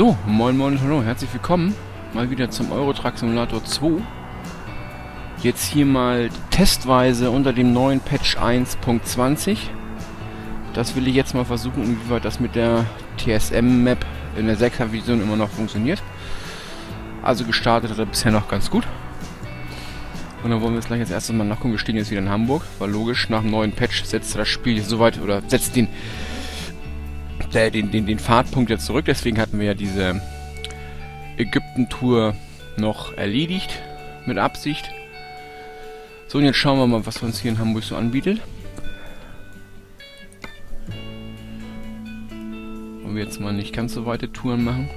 So, moin moin und hallo, herzlich willkommen mal wieder zum Eurotruck Simulator 2. Jetzt hier mal testweise unter dem neuen Patch 1.20. Das will ich jetzt mal versuchen, inwieweit das mit der TSM-Map in der 6er Version immer noch funktioniert. Also gestartet hat er bisher noch ganz gut. Und dann wollen wir jetzt gleich als erstes mal nachgucken. Wir stehen jetzt wieder in Hamburg, war logisch, nach dem neuen Patch setzt das Spiel jetzt soweit oder setzt den Fahrtpunkt jetzt zurück, deswegen hatten wir ja diese Ägypten-Tour noch erledigt, mit Absicht. So, und jetzt schauen wir mal, was uns hier in Hamburg so anbietet. Wollen wir jetzt mal nicht ganz so weite Touren machen,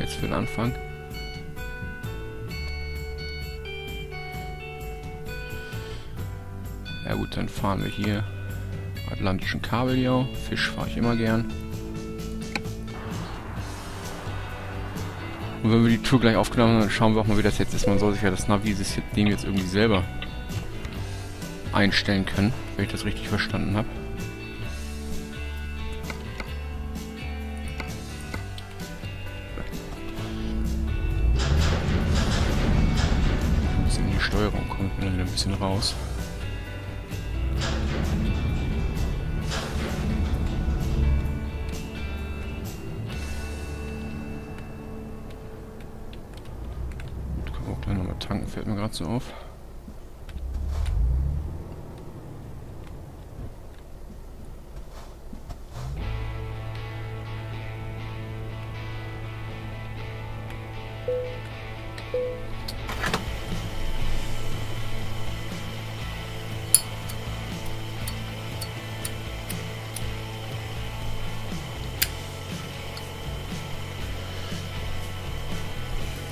jetzt für den Anfang. Ja gut, dann fahren wir hier Atlantischen Kabeljau, Fisch fahre ich immer gern. Und wenn wir die Tour gleich aufgenommen haben, dann schauen wir auch mal, wie das jetzt ist. Man soll sich ja das Navi-System jetzt irgendwie selber einstellen können, wenn ich das richtig verstanden habe. Ein bisschen in die Steuerung kommt man dann ein bisschen raus. Fällt mir gerade so auf.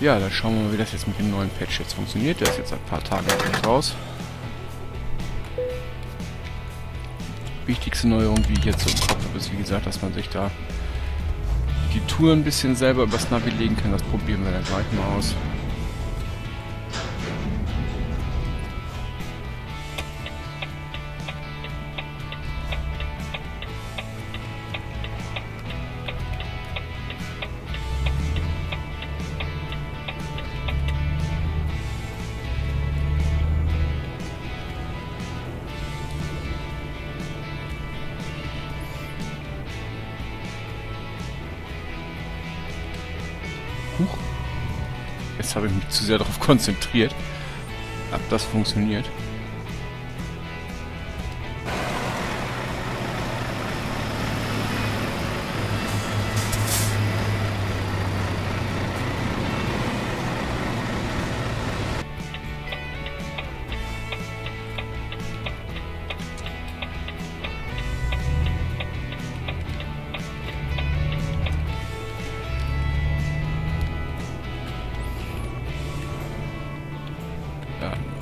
Ja, dann schauen wir mal, wie das jetzt mit dem neuen Patch jetzt funktioniert. Der ist jetzt seit ein paar Tagen raus. Wichtigste Neuerung, die ich jetzt so im Kopf habe, ist wie gesagt, dass man sich da die Tour ein bisschen selber übers Navi legen kann. Das probieren wir dann gleich mal aus. Huch. Jetzt habe ich mich zu sehr darauf konzentriert, ob das funktioniert.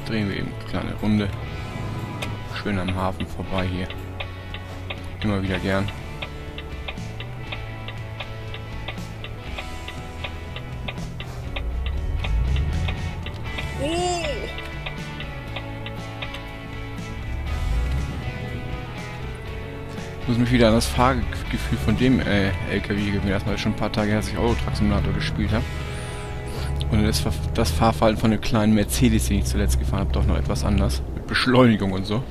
Drehen wir eben eine kleine Runde. Schön am Hafen vorbei hier. Immer wieder gern. Ich muss mich wieder an das Fahrgefühl von dem LKW gewöhnen. Erstmal schon ein paar Tage her, dass ich Eurotruck Simulator gespielt habe. Und das Fahrverhalten von dem kleinen Mercedes, den ich zuletzt gefahren habe, doch noch etwas anders. Mit Beschleunigung und so.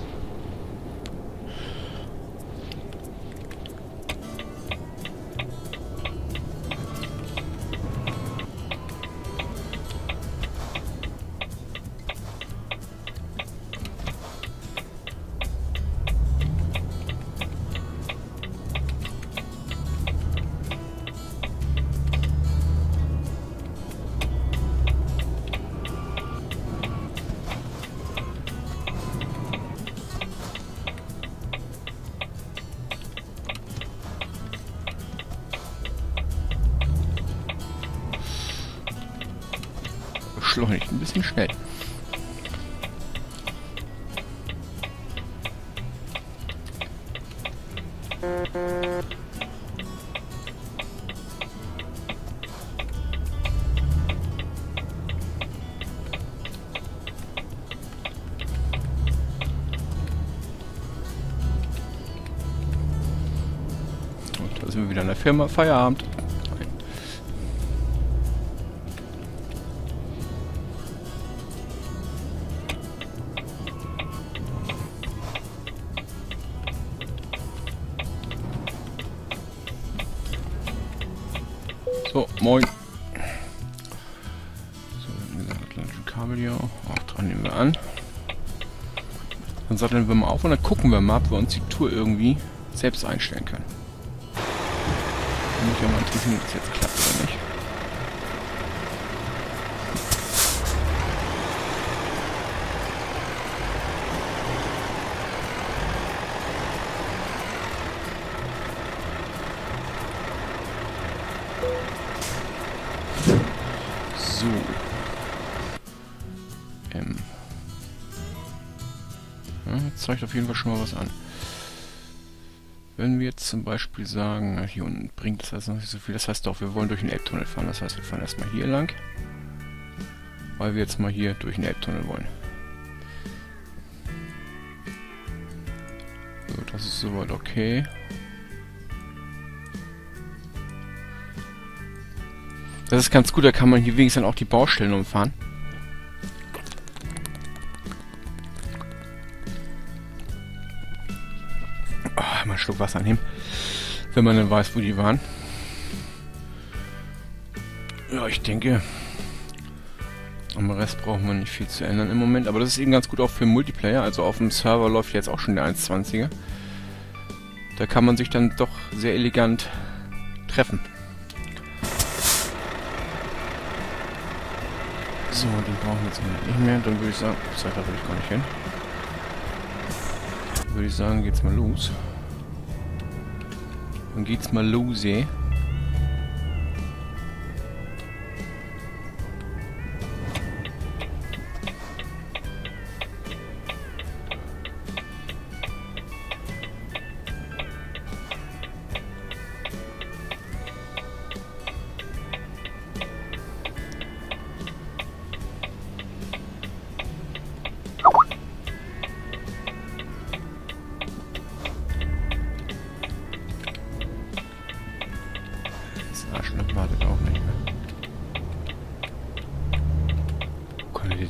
Beschleunigt ein bisschen schnell. Und da sind wir wieder in der Firma. Feierabend. Cabrio. Auch dran nehmen wir an. Dann satteln wir mal auf und dann gucken wir mal, ob wir uns die Tour irgendwie selbst einstellen können. Dann muss ich ja mal interessieren, ob das jetzt klappt oder nicht. So. Ja, zeigt auf jeden Fall schon mal was an. Wenn wir jetzt zum Beispiel sagen, hier unten bringt das also noch nicht so viel, das heißt doch, wir wollen durch den Elbtunnel fahren, das heißt, wir fahren erstmal hier lang, weil wir jetzt mal hier durch den Elbtunnel wollen. So, das ist soweit okay. Das ist ganz gut, da kann man hier wenigstens dann auch die Baustellen umfahren. Oh, mal einen Schluck Wasser nehmen, wenn man dann weiß, wo die waren. Ja, ich denke, am Rest brauchen wir nicht viel zu ändern im Moment. Aber das ist eben ganz gut auch für Multiplayer. Also auf dem Server läuft jetzt auch schon der 1.20er. Da kann man sich dann doch sehr elegant treffen. So, den brauchen wir jetzt nicht mehr, dann würde ich sagen, da will ich gar nicht hin. Dann würde ich sagen, geht's mal los. Dann geht's mal los, ey.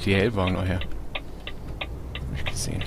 DHL-Wagen noch her. Hab ich gesehen.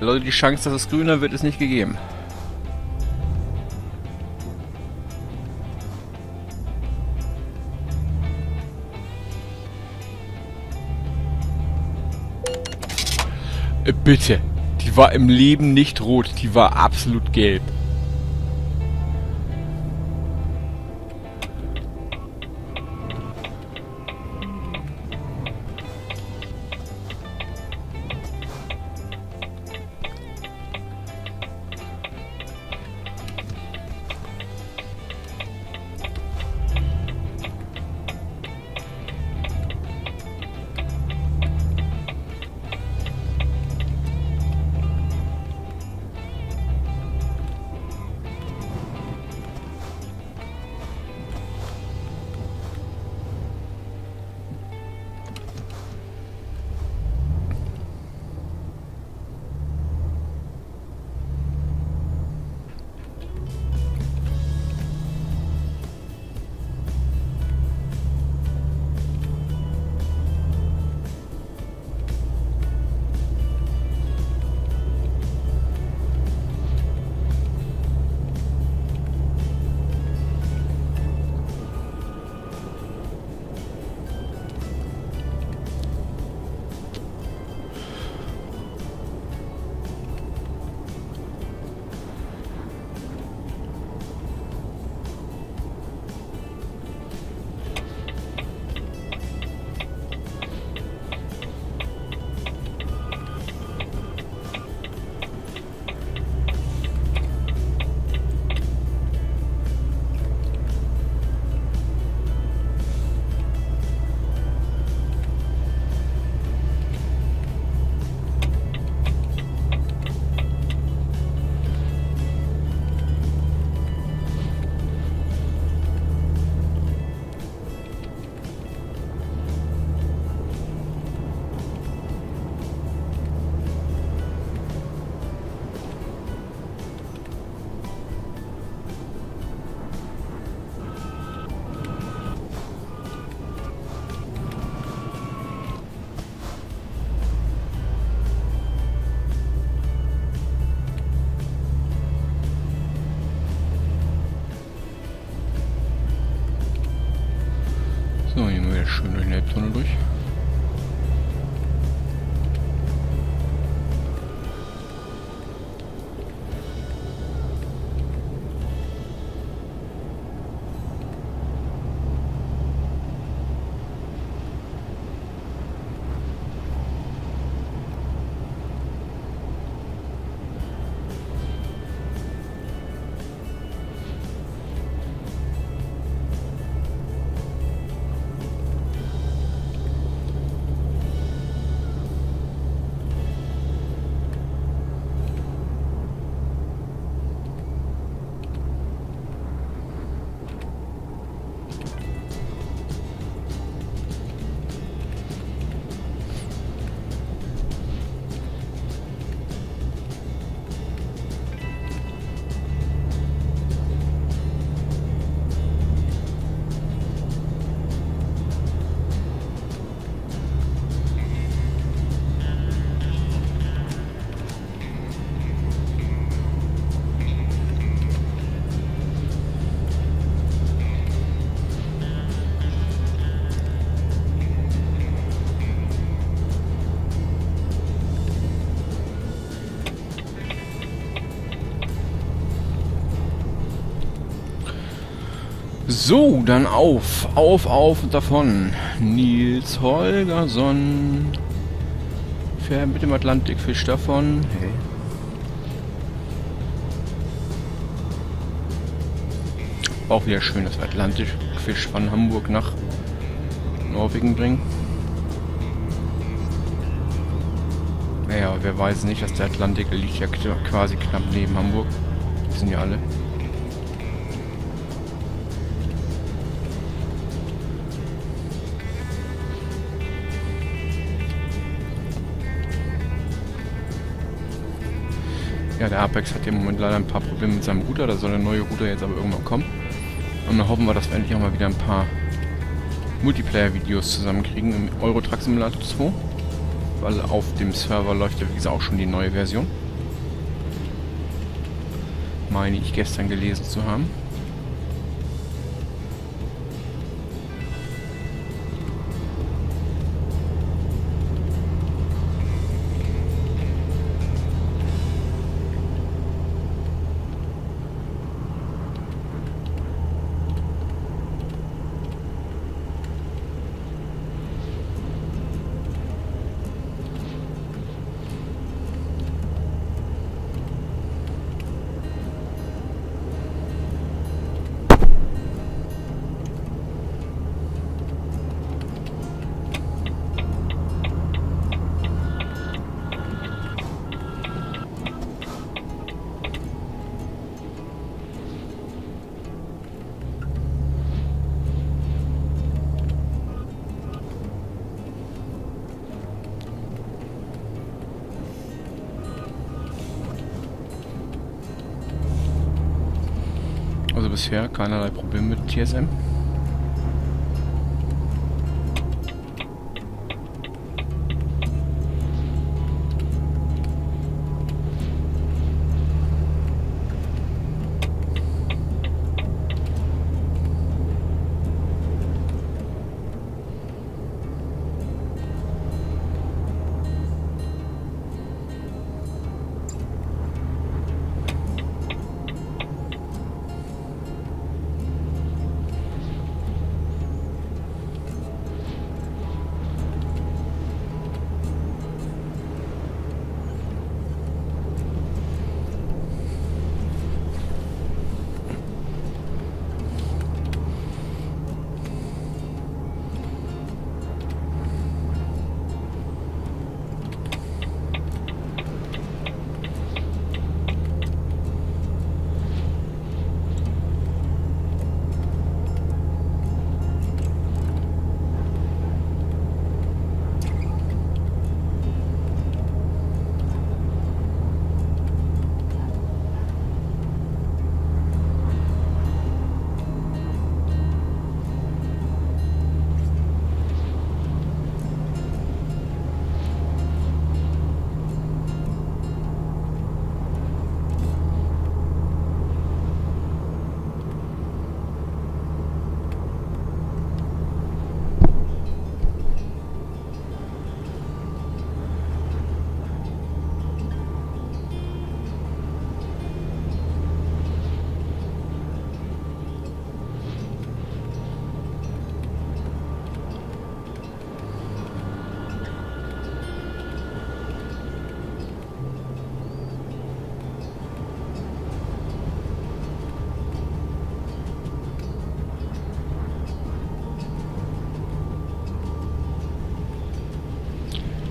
Leute, die Chance, dass es grüner wird, ist nicht gegeben. Bitte, die war im Leben nicht rot, die war absolut gelb. So, dann auf und davon. Nils Holgersson. Fähr mit dem Atlantikfisch davon. Hey. Auch wieder schön, dass wir Atlantikfisch von Hamburg nach Norwegen bringen. Naja, wer weiß nicht, dass der Atlantik liegt ja quasi knapp neben Hamburg. Das sind ja alle. Ja, der Apex hat ja im Moment leider ein paar Probleme mit seinem Router. Da soll der neue Router jetzt aber irgendwann kommen. Und dann hoffen wir, dass wir endlich auch mal wieder ein paar Multiplayer-Videos zusammenkriegen im Eurotruck Simulator 2. Weil auf dem Server läuft ja, wie gesagt, auch schon die neue Version. Meine ich gestern gelesen zu haben. Also bisher keinerlei Probleme mit TSM.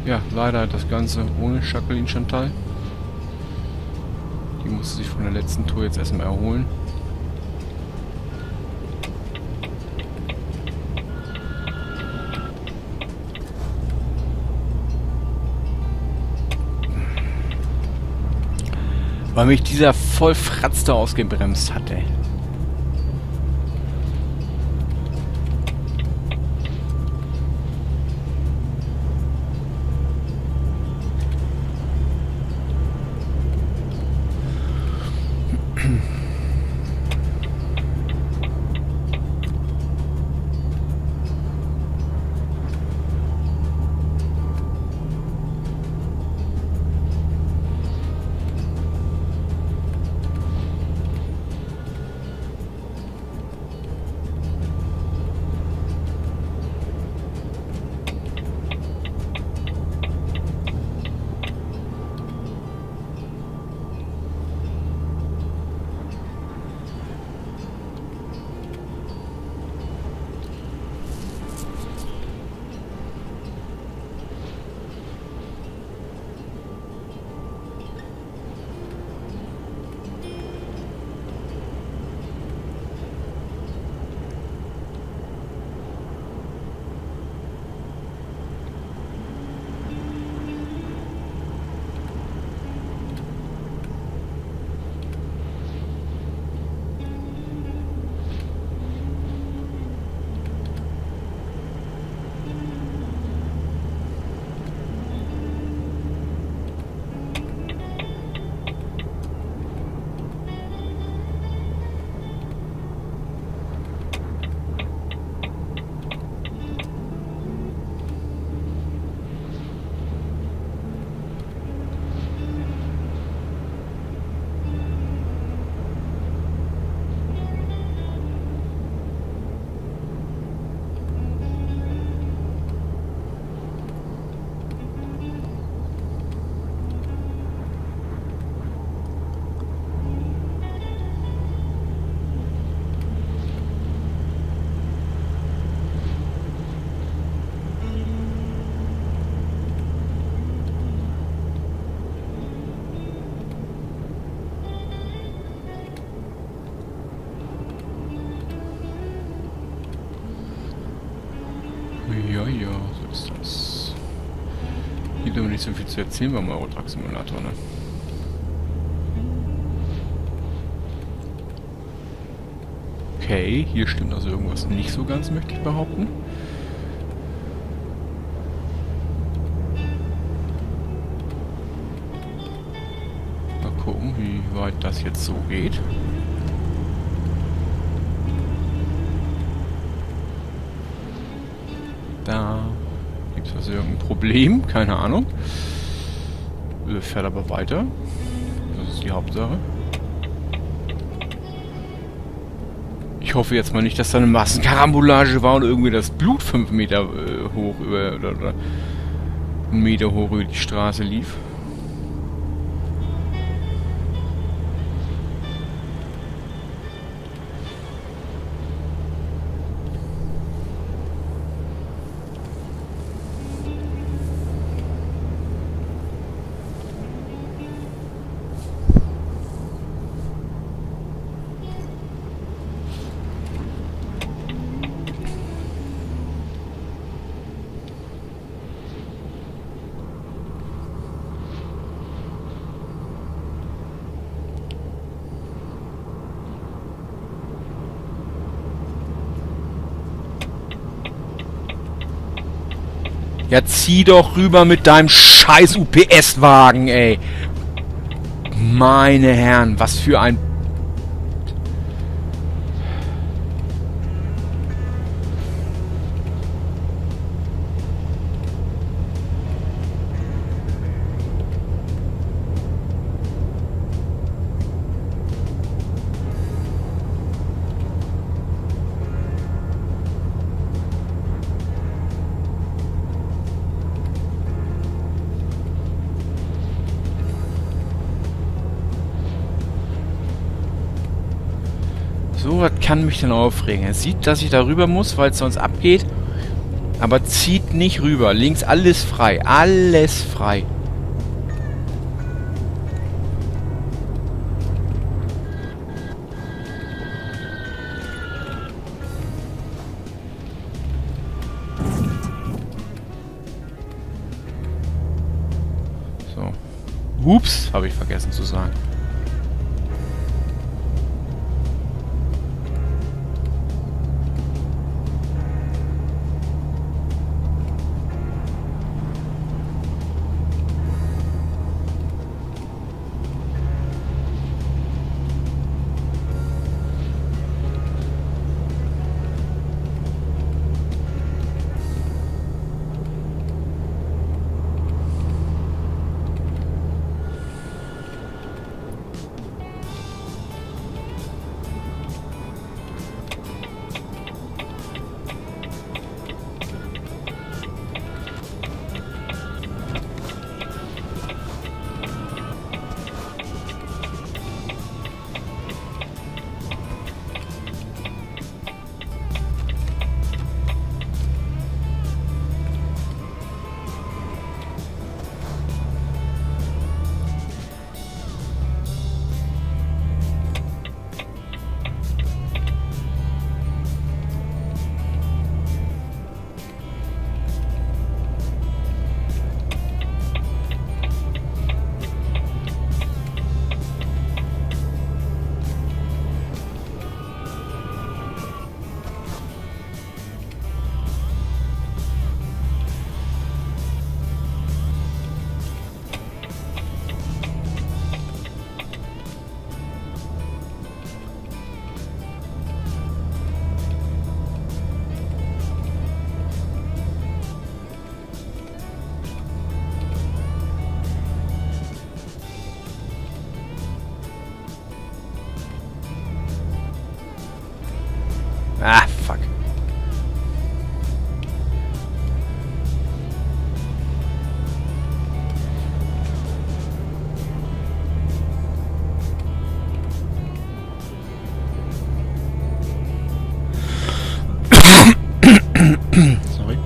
Ja, leider das Ganze ohne Jacqueline Chantal. Die musste sich von der letzten Tour jetzt erstmal erholen. Weil mich dieser Vollfratz da ausgebremst hatte. Gibt aber nicht so viel zu erzählen beim Eurotruck Simulator, ne? Okay, hier stimmt also irgendwas nicht so ganz, möchte ich behaupten. Mal gucken, wie weit das jetzt so geht. Da gibt es also irgendein Problem, keine Ahnung. Fährt aber weiter. Das ist die Hauptsache. Ich hoffe jetzt mal nicht, dass da eine Massenkarambolage war und irgendwie das Blut 5 Meter hoch oder 1 Meter hoch über die Straße lief. Ja, zieh doch rüber mit deinem scheiß UPS-Wagen, ey. Meine Herren, was für ein... So was kann mich denn aufregen. Er sieht, dass ich da rüber muss, weil es sonst abgeht. Aber zieht nicht rüber. Links alles frei. Alles frei. So. Ups, habe ich vergessen zu sagen. Sorry.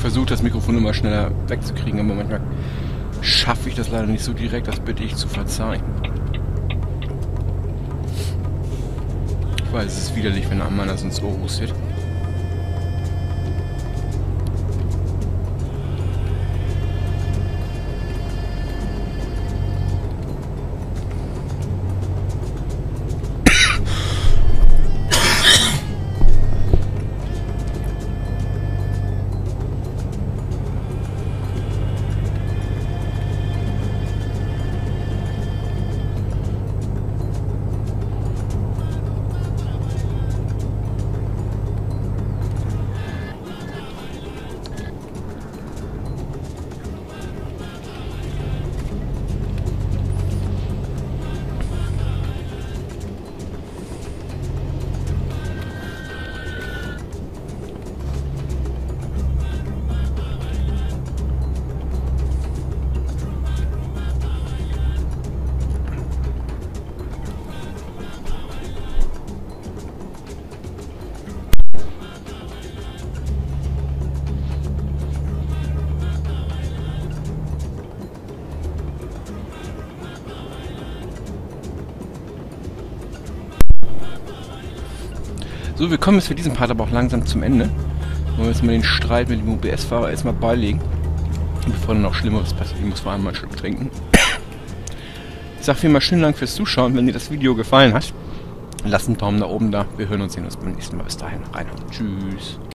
versuche das Mikrofon immer schneller wegzukriegen, aber manchmal schaffe ich das leider nicht so direkt, das bitte ich zu verzeihen. Ich weiß, es ist widerlich, wenn einem einer ins Ohr hustet. So, wir kommen jetzt für diesen Part aber auch langsam zum Ende. Wollen wir jetzt mal den Streit mit dem UBS-Fahrer erstmal beilegen, bevor dann noch Schlimmeres passiert. Ich muss vor allem mal einen Schluck trinken. Ich sage vielmals schön lang fürs Zuschauen. Wenn dir das Video gefallen hat, lass einen Daumen nach oben da. Wir hören und sehen uns beim nächsten Mal. Bis dahin, Rainer. Tschüss.